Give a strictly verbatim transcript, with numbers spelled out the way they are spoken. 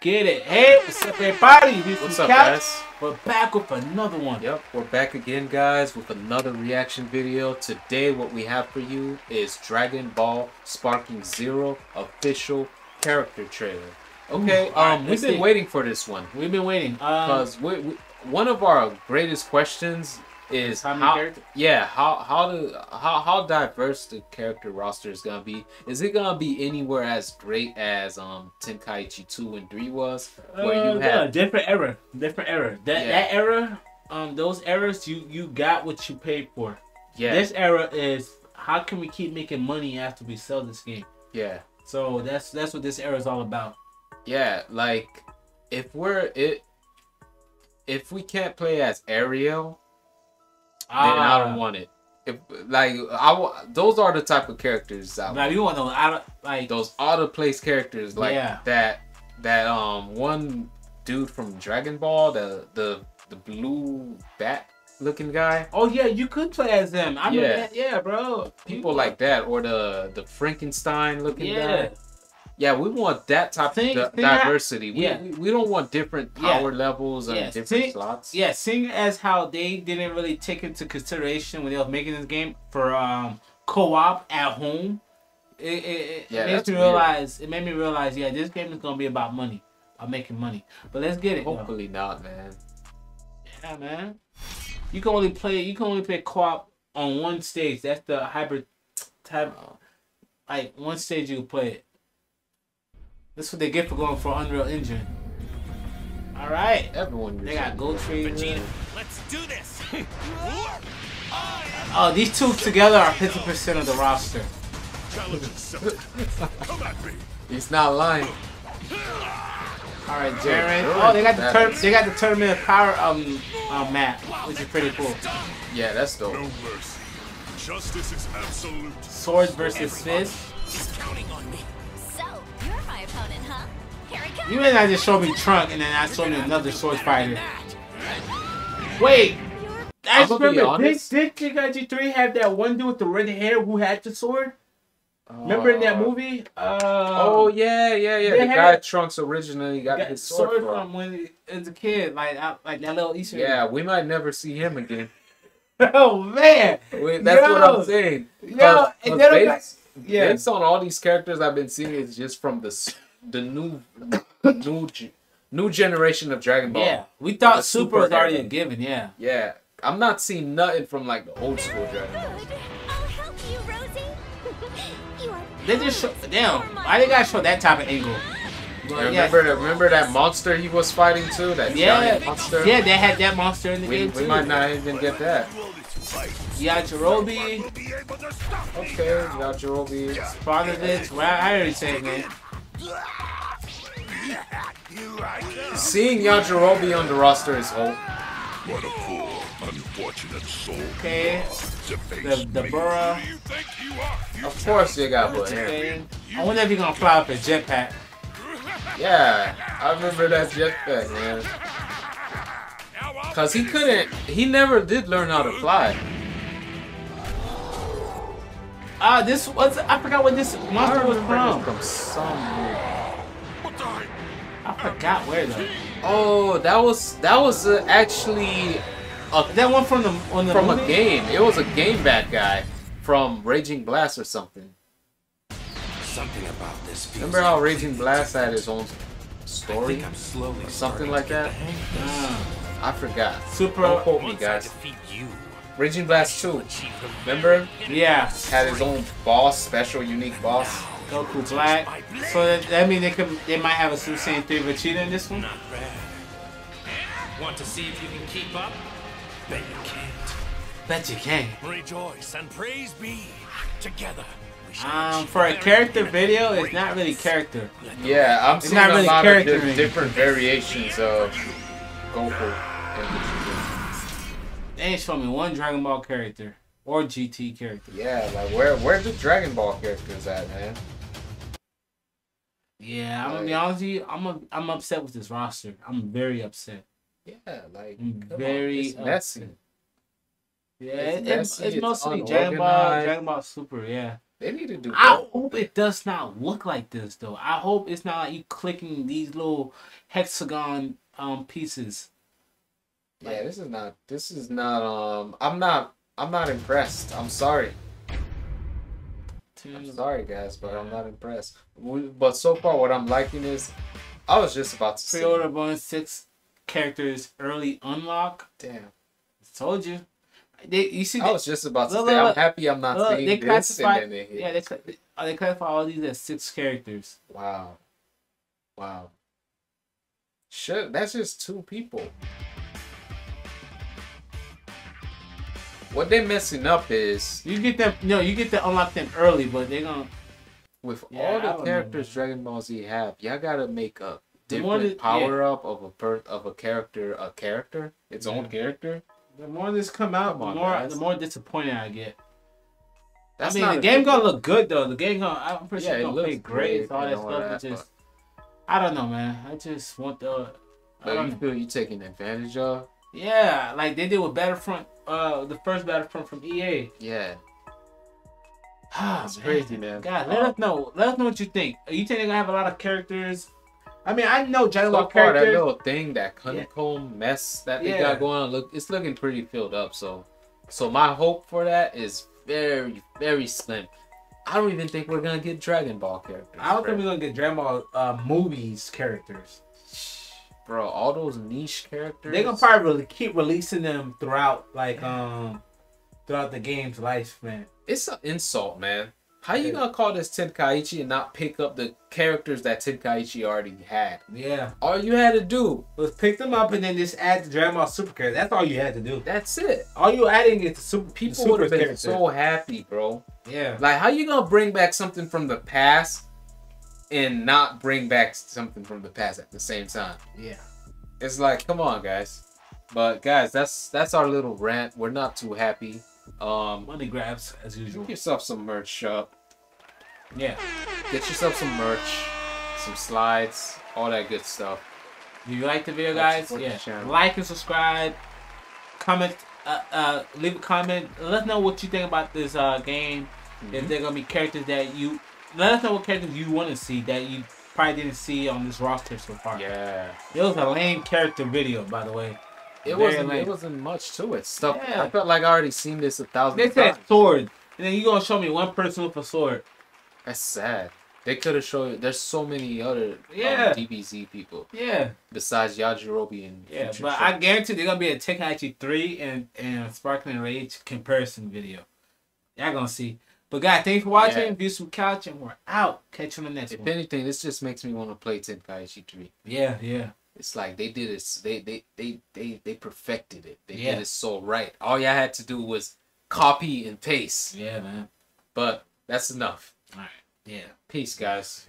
Get it, hey, what's up everybody? Views From The Couch. We're back with another one. Yep, we're back again guys with another reaction video. Today what we have for you is Dragon Ball Sparking Zero official character trailer. Okay, Ooh, um, right, we've been see. waiting for this one. We've been waiting. Because um, we, we, one of our greatest questions is how, how yeah, how how, do, how how diverse the character roster is gonna be. Is it gonna be anywhere as great as um Tenkaichi two and three was? Where uh, you had yeah, different era, different era. That yeah. that era, um, those eras you you got what you paid for. Yeah. This era is how can we keep making money after we sell this game? Yeah. So that's that's what this era is all about. Yeah, like if we're it, if we can't play as Ariel. Ah. Then I don't want it. If, like I, those are the type of characters I like, want. You want those out of, like those out of place characters, like yeah. that. That um one dude from Dragon Ball, the the the blue bat looking guy. Oh yeah, you could play as them. I yeah. That, yeah, bro. People like that, or the the Frankenstein looking yeah. guy. Yeah, we want that type sing, of di diversity. How, yeah. we, we don't want different power yeah. levels and yeah. different sing, slots. Yeah, seeing as how they didn't really take into consideration when they were making this game for um, co-op at home, it, it, yeah, it, made me realize, it made me realize, yeah, this game is going to be about money, about making money. But let's get it. Hopefully though. not, man. Yeah, man. You can only play You can only play co-op on one stage. That's the hybrid type. Like, one stage you can play it. That's what they get for going for Unreal Engine. All right, everyone. They got gold trees. Let's do this. Oh, these two together are fifty percent of the roster. He's not lying. All right, Jaren. Oh, they got the tur they got the Tournament of Power um, um map, which is pretty cool. Yeah, that's dope. No mercy. Justice is absolute. Swords versus fists. He's counting on me. Opponent, huh? Here it comes. You and I just showed me Trunks, and then I showed you another sword fighter. Wait, I just remember this. Did Tenkaichi three have that one dude with the red hair who had the sword? Uh, remember in that movie? Uh, oh yeah, yeah, yeah. The guy Trunks originally got, got his sword, sword from when as a kid, like I, like that little Easter. Yeah, we might never see him again. Oh man, Wait, that's yo, what I'm saying. Yeah, and then. Yeah, based on all these characters I've been seeing, it's just from the the new new new generation of Dragon Ball. Yeah, we thought Super was already a given. Yeah, yeah. I'm not seeing nothing from like the old school Dragon Ball. I'll help you, Rosie. You are they just show, damn. Why they gotta show that type of angle? Well, remember, yeah. remember that monster he was fighting too. That yeah, monster. Yeah, they had that monster in the we, game we too. We might not even get that. Yajirobe. Okay, Yajirobe. Spanovich. Well, I already said man. Seeing Yajirobe on the roster is hope. What a poor, unfortunate soul. Okay. The Dabura. Of course they got one. Okay. I wonder if he's gonna fly up a jetpack. Yeah, I remember that jetpack, man. Cause he couldn't, he never did learn how to fly. Ah, uh, this was, I forgot what this monster was from. From somewhere. I forgot where though. Oh, that was, that was uh, actually, uh, that one from the, on the from movie? a game. It was a game bad guy from Raging Blast or something. Something about this. Remember how Raging Blast had his own story I'm slowly or something like that? I forgot. Super, don't quote me, guys. Raging Blast two, remember? Yeah. Had his own boss, special, unique boss. Goku Black. So that, that means they could, they might have a Super Saiyan three Vegeta in this one. Not bad. Want to see if you can keep up? Bet you can't. Bet you can. Rejoice and praise be together. Um, for a character video, it's not really character. Yeah, I'm it's seeing not really a lot of di different variations of. They ain't show me one Dragon Ball character or G T character. Yeah, like where where's the Dragon Ball characters at, man? Yeah, I'm like, gonna be honest with you, I'm a, I'm upset with this roster. I'm very upset. Yeah, like very on, it's upset. messy. Yeah, it's, it, messy, it's, it's mostly Dragon Ball, Dragon Ball Super. Yeah, They need to do that. I hope it does not look like this, though. I hope it's not like you clicking these little hexagon um pieces. Yeah, like, this is not. This is not. Um, I'm not. I'm not impressed. I'm sorry. Two. I'm sorry, guys, but yeah. I'm not impressed. But so far, what I'm liking is, I was just about to pre-order bonus six characters early unlock. Damn, I told you. They, you see, I they, was just about to look, say, look, I'm look, happy I'm not look, seeing they this. And then yeah, they, they classify all these as six characters. Wow. Wow. Sure, that's just two people. What they're messing up is... You get them... No, you get to unlock them early, but they're gonna... With yeah, all the characters know. Dragon Ball Z have, y'all gotta make a different is, power-up yeah. of a birth of a character, a character, its yeah. own character. The more this come out, come on, the more guys. the more disappointed I get. That's I mean, the game gonna look good though. The game gonna, I'm pretty yeah, sure it's gonna play great. All that all stuff. That, just, but... I don't know, man. I just want the. But you know. feel you taking advantage of? Yeah, like they did with Battlefront, uh, the first Battlefront from E A. Yeah. Ah, it's crazy, man. God, oh. let us know. Let us know what you think. You think they're gonna have a lot of characters? I mean, I know Dragon Ball characters. That little thing, that honeycomb yeah. mess that they yeah. got going on, look, it's looking pretty filled up. So, so my hope for that is very, very slim. I don't even think we're gonna get Dragon Ball characters. I don't bro. think we're gonna get Dragon Ball uh, movies characters, bro. All those niche characters. They're gonna probably really keep releasing them throughout, like um, throughout the game's life, man. It's an insult, man. How you gonna call this Tenkaichi and not pick up the characters that Tenkaichi already had? Yeah. All you had to do was pick them up and then just add the Dragon Ball Super character. That's all you had to do. That's it. All you adding is the Super people. People would have been so happy, bro. Yeah. Like, how you gonna bring back something from the past and not bring back something from the past at the same time? Yeah. It's like, come on, guys. But guys, that's that's our little rant. We're not too happy. Um, money grabs as usual. Get yourself some merch shop. Yeah. Get yourself some merch, some slides, all that good stuff. If you like the video, guys, yeah, like and subscribe. Comment, uh, uh, leave a comment. Let us know what you think about this uh, game. Mm-hmm. If there are gonna be characters that you, let us know what characters you want to see that you probably didn't see on this roster so far. Yeah. It was a lame character video, by the way. It Very wasn't. Lame. It wasn't much to it. Stuff. Yeah. I felt like I already seen this a thousand times. They said times. sword, and then you gonna show me one person with a sword. That's sad. They could have shown you. There's so many other yeah. um, D B Z people. Yeah. Besides Yajirobe and yeah, but shows. I guarantee they're gonna be a Tenkaichi three and and Sparkling Rage comparison video. Y'all gonna see. But guys, thanks for watching. Yeah. Views From Couch, and we're out. Catch you on the next if one. If anything, this just makes me want to play Tenkaichi three. Yeah. Yeah. It's like they did it. They they they they they perfected it. They yeah. did it so right. All y'all had to do was copy and paste. Yeah, man. But that's enough. All right. Yeah. Peace, guys.